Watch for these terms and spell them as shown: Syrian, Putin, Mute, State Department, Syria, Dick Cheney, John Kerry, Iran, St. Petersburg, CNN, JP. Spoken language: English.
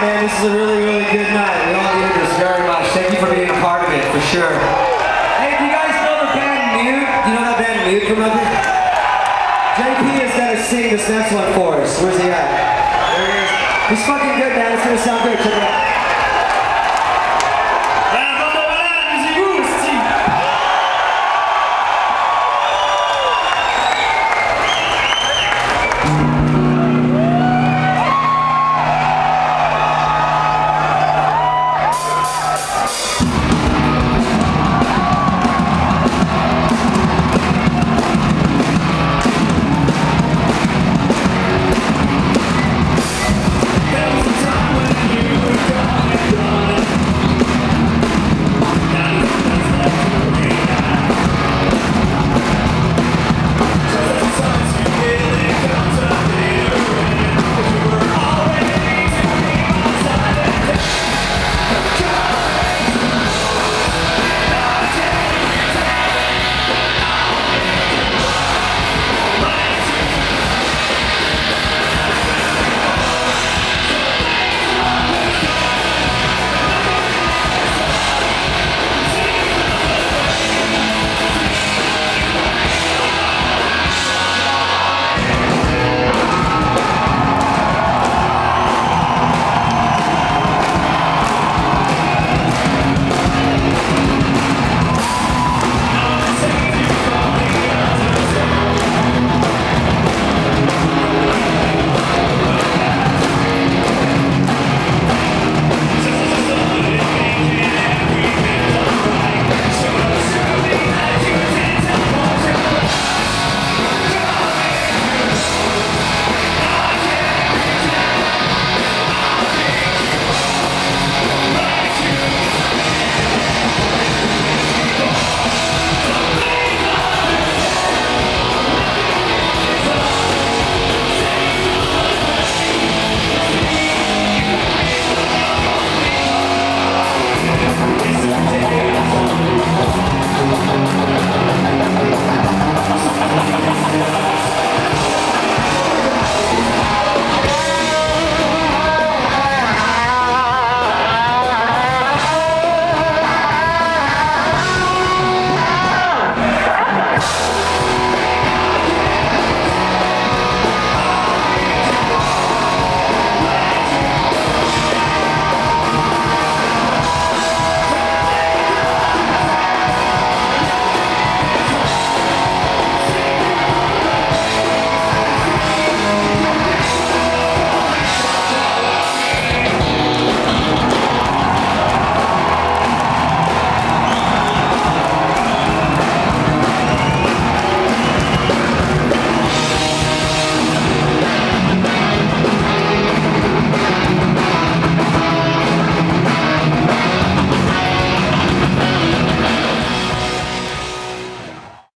man. This is a really, really good night. We all needed this very much. Thank you for being a part of it, for sure. Hey, do you guys know the band Mute? Do you know that band Mute from up here? JP is gonna sing this next one for us. Where's he at? There he is. He's fucking good, man. It's gonna sound great. Check it out.